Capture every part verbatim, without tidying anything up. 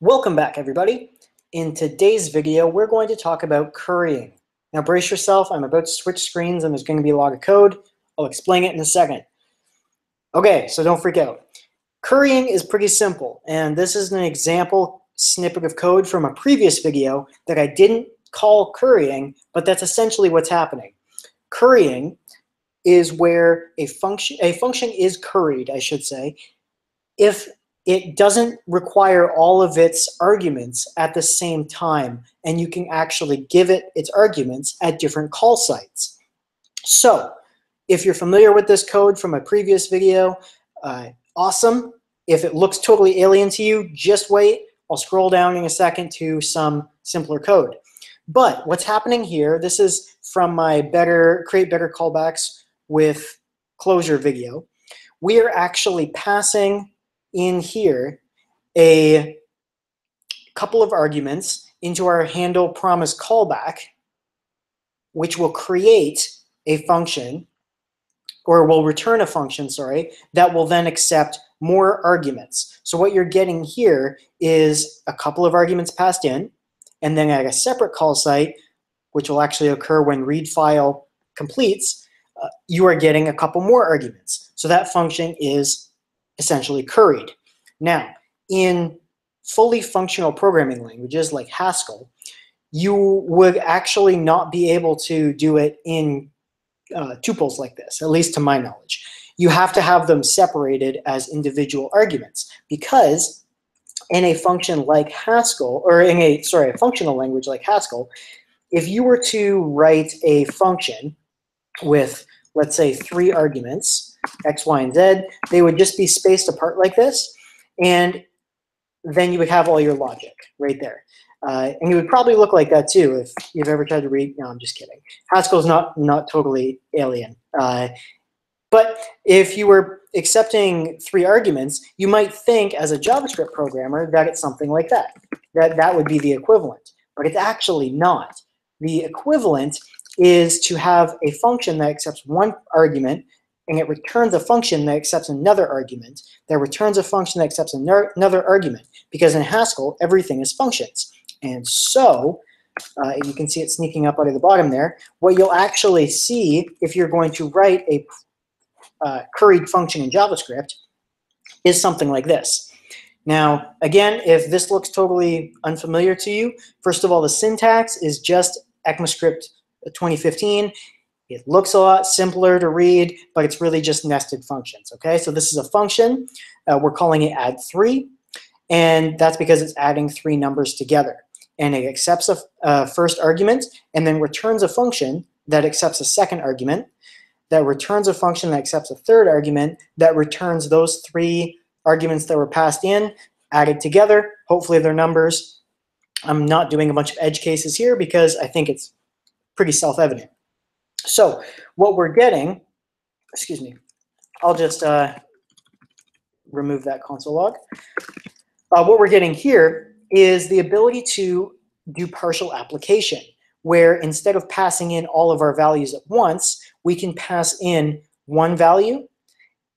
Welcome back, everybody. In today's video, we're going to talk about currying. Now brace yourself, I'm about to switch screens and there's going to be a lot of code. I'll explain it in a second. Okay, so don't freak out. Currying is pretty simple, and this is an example snippet of code from a previous video that I didn't call currying, but that's essentially what's happening. Currying is where a function, a function is curried, I should say, if it doesn't require all of its arguments at the same time, and you can actually give it its arguments at different call sites. So if you're familiar with this code from a previous video, uh, awesome. If it looks totally alien to you, just wait. I'll scroll down in a second to some simpler code. But what's happening here, this is from my better create better callbacks with Closure video. We are actually passing in here a couple of arguments into our handle promise callback, which will create a function, or will return a function, sorry, that will then accept more arguments. So what you're getting here is a couple of arguments passed in, and then at a separate call site, which will actually occur when read file completes, uh, you are getting a couple more arguments. So that function is essentially curried. Now, in fully functional programming languages like Haskell, you would actually not be able to do it in uh, tuples like this, at least to my knowledge. You have to have them separated as individual arguments, because in a function like Haskell, or in a, sorry, a functional language like Haskell, if you were to write a function with, let's say, three arguments, X, Y, and Z, they would just be spaced apart like this, and then you would have all your logic right there. Uh, and it would probably look like that too if you've ever tried to read, no, I'm just kidding. Haskell's not, not totally alien. Uh, but if you were accepting three arguments, you might think as a JavaScript programmer that it's something like that, that that would be the equivalent, but it's actually not. The equivalent is to have a function that accepts one argument, and it returns a function that accepts another argument, that returns a function that accepts another argument, because in Haskell, everything is functions. And so, uh, you can see it sneaking up out of the bottom there, what you'll actually see if you're going to write a uh, curried function in JavaScript is something like this. Now, again, if this looks totally unfamiliar to you, first of all, the syntax is just ECMAScript twenty fifteen. It looks a lot simpler to read, but it's really just nested functions, okay? So this is a function. Uh, we're calling it add three, and that's because it's adding three numbers together. And it accepts a uh, first argument and then returns a function that accepts a second argument, that returns a function that accepts a third argument, that returns those three arguments that were passed in, added together, hopefully their numbers. I'm not doing a bunch of edge cases here because I think it's pretty self-evident. So what we're getting, excuse me, I'll just uh, remove that console log. Uh, what we're getting here is the ability to do partial application, where instead of passing in all of our values at once, we can pass in one value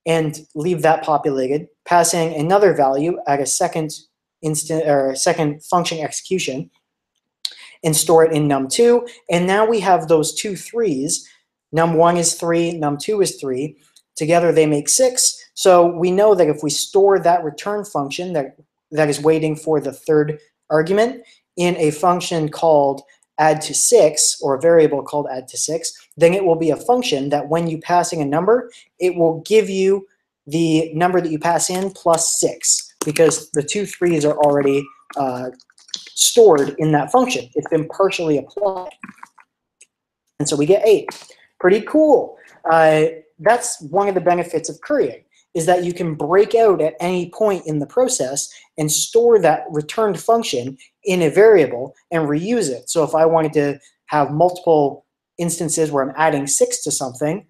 and leave that populated, passing another value at a second instant or a second function execution, and store it in num two, and now we have those two threes. num one is three, num two is three. Together they make six, so we know that if we store that return function that, that is waiting for the third argument in a function called add to six, or a variable called add to six, then it will be a function that when you passing a number, it will give you the number that you pass in plus six, because the two threes are already uh, stored in that function. It's been partially applied. And so we get eight. Pretty cool. Uh, that's one of the benefits of currying, is that you can break out at any point in the process and store that returned function in a variable and reuse it. So if I wanted to have multiple instances where I'm adding six to something,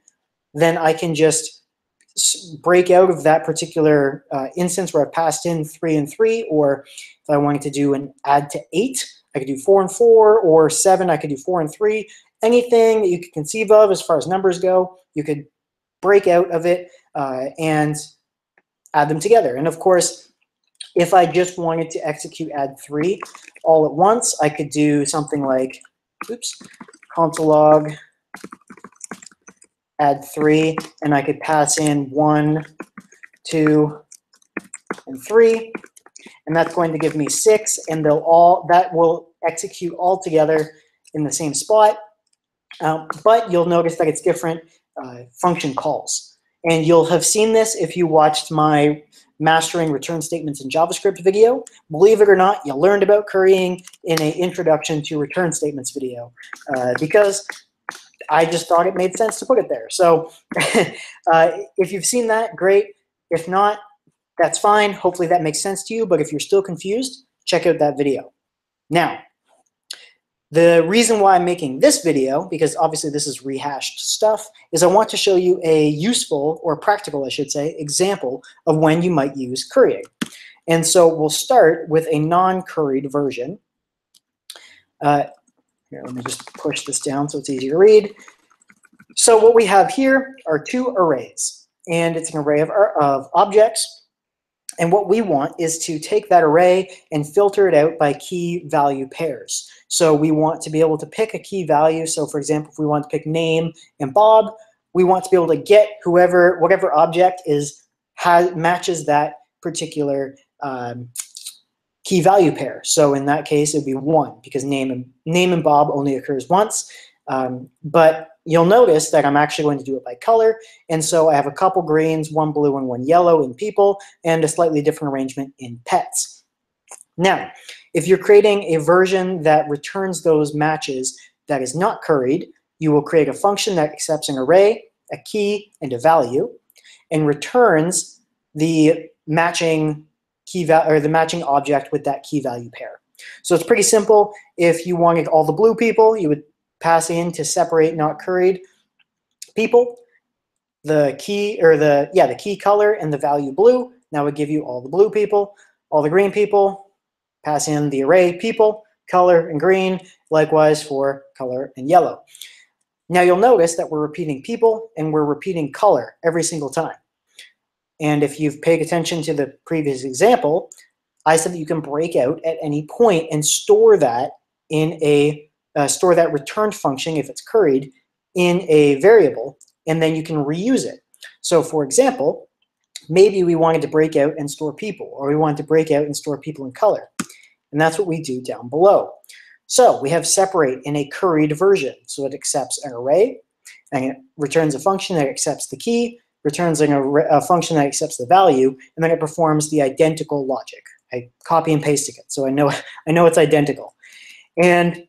then I can just break out of that particular uh, instance where I passed in three and three, or if I wanted to do an add to eight, I could do four and four, or seven, I could do four and three. Anything that you could conceive of as far as numbers go, you could break out of it uh, and add them together. And of course, If I just wanted to execute add three all at once, I could do something like, oops, console log add three, and I could pass in one, two, and three, and that's going to give me six, and they'll all, that will execute all together in the same spot. Um, but you'll notice that it's different uh, function calls. And you'll have seen this if you watched my Mastering Return Statements in JavaScript video. Believe it or not, you learned about currying in an Introduction to Return Statements video uh, because I just thought it made sense to put it there. So uh, if you've seen that, great. If not, that's fine. Hopefully that makes sense to you. But if you're still confused, check out that video. Now, the reason why I'm making this video, because obviously this is rehashed stuff, is I want to show you a useful, or practical I should say, example of when you might use currying. And so we'll start with a non-curried version. Uh, here, let me just push this down so it's easy to read. So what we have here are two arrays, and it's an array of, of objects. And what we want is to take that array and filter it out by key value pairs. So we want to be able to pick a key value. So for example, if we want to pick name and Bob, we want to be able to get whoever, whatever object is, has, matches that particular um, key value pair. So in that case, it would be one, because name and, name and Bob only occurs once. Um, but you'll notice that I'm actually going to do it by color, and so I have a couple greens, one blue and one yellow in people, and a slightly different arrangement in pets. Now, if you're creating a version that returns those matches that is not curried, you will create a function that accepts an array, a key, and a value, and returns the matching key value, or the matching object with that key value pair. So it's pretty simple. If you wanted all the blue people, you would pass in to separate not curried people, the key, or the, yeah, the key color and the value blue. That would give you all the blue people, all the green people, pass in the array people, color and green, likewise for color and yellow. Now you'll notice that we're repeating people and we're repeating color every single time. And if you've paid attention to the previous example, I said that you can break out at any point and store that in a Uh, store that return function, if it's curried, in a variable, and then you can reuse it. So for example, maybe we wanted to break out and store people, or we wanted to break out and store people in color. And that's what we do down below. So we have separate in a curried version. So it accepts an array, and it returns a function that accepts the key, returns an array, a function that accepts the value, and then it performs the identical logic. I copy and pasted it, so I know, I know it's identical. And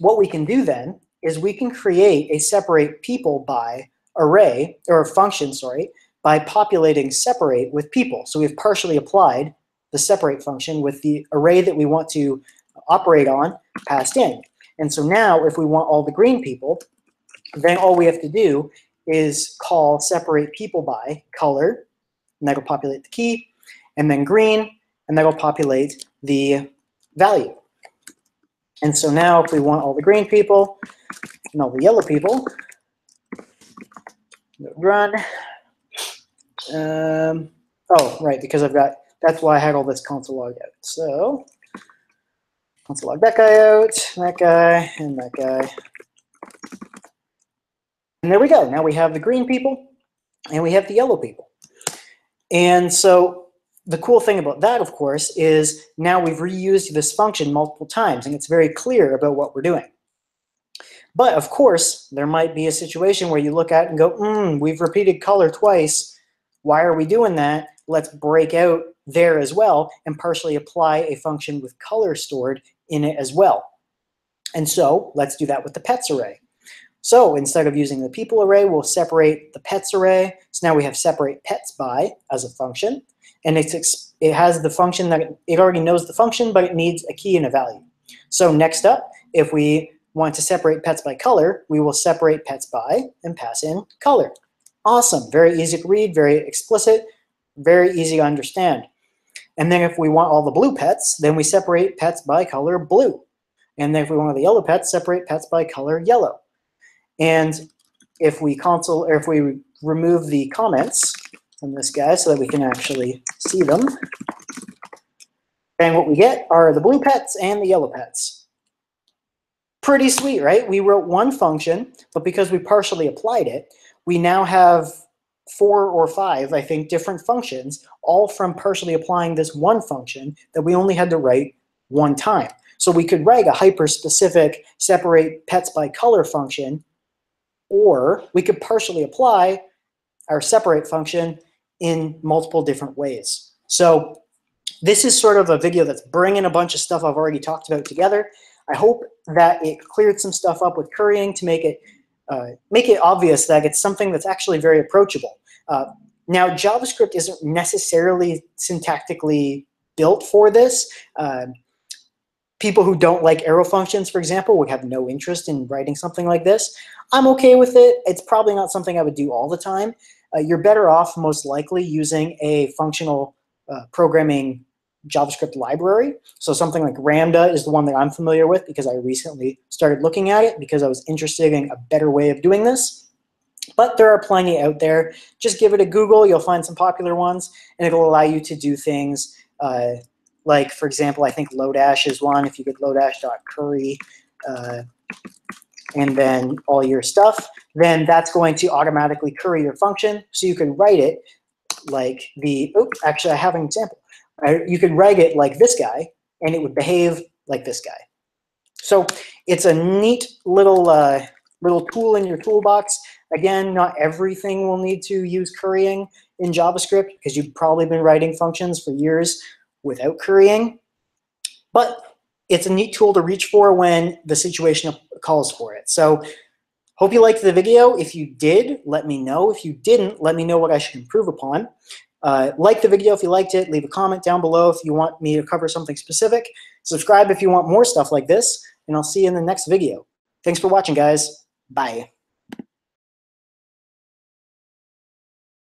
what we can do then is we can create a separate people by array, or function, sorry, by populating separate with people. So we've partially applied the separate function with the array that we want to operate on passed in. And so now if we want all the green people, then all we have to do is call separate people by color, and that'll populate the key, and then green, and that'll populate the value. And so now if we want all the green people and all the yellow people, run. Um, oh, right, because I've got, that's why I had all this console log out. So console log that guy out, that guy, and that guy. And there we go. Now we have the green people and we have the yellow people. And so the cool thing about that, of course, is now we've reused this function multiple times, and it's very clear about what we're doing. But, of course, there might be a situation where you look at it and go, mm, we've repeated color twice. Why are we doing that? Let's break out there as well and partially apply a function with color stored in it as well. And so let's do that with the pets array. So instead of using the people array, we'll separate the pets array. So now we have separate pets by as a function. And it's, it has the function that it, it already knows the function, but it needs a key and a value. So next up, if we want to separate pets by color, we will separate pets by and pass in color. Awesome. Very easy to read, very explicit, very easy to understand. And then if we want all the blue pets, then we separate pets by color blue. And then if we want the yellow pets, separate pets by color yellow. And if we console, or if we remove the comments from this guy so that we can actually see them, And what we get are the blue pets and the yellow pets. Pretty sweet, right? We wrote one function, but because we partially applied it, we now have four or five, I think, different functions, all from partially applying this one function that we only had to write one time. So we could write a hyper-specific separate pets by color function, or we could partially apply our separate function in multiple different ways. So this is sort of a video that's bringing a bunch of stuff I've already talked about together. I hope that it cleared some stuff up with currying to make it uh, make it obvious that it's something that's actually very approachable. Uh, now, JavaScript isn't necessarily syntactically built for this. Uh, People who don't like arrow functions, for example, would have no interest in writing something like this. I'm okay with it. It's probably not something I would do all the time. Uh, you're better off, most likely, using a functional uh, programming JavaScript library. So something like Ramda is the one that I'm familiar with because I recently started looking at it because I was interested in a better way of doing this. But there are plenty out there. Just give it a Google. You'll find some popular ones, and it'll allow you to do things uh, like, for example, I think Lodash is one. If you get lodash.curry uh, and then all your stuff, then that's going to automatically curry your function. So you can write it like the, oops, actually I have an example. You could write it like this guy, and it would behave like this guy. So it's a neat little, uh, little tool in your toolbox. Again, not everything will need to use currying in JavaScript because you've probably been writing functions for years without currying, but it's a neat tool to reach for when the situation calls for it. So hope you liked the video. If you did, let me know. If you didn't, let me know what I should improve upon. Uh, like the video if you liked it. Leave a comment down below if you want me to cover something specific. Subscribe if you want more stuff like this, and I'll see you in the next video. Thanks for watching, guys. Bye.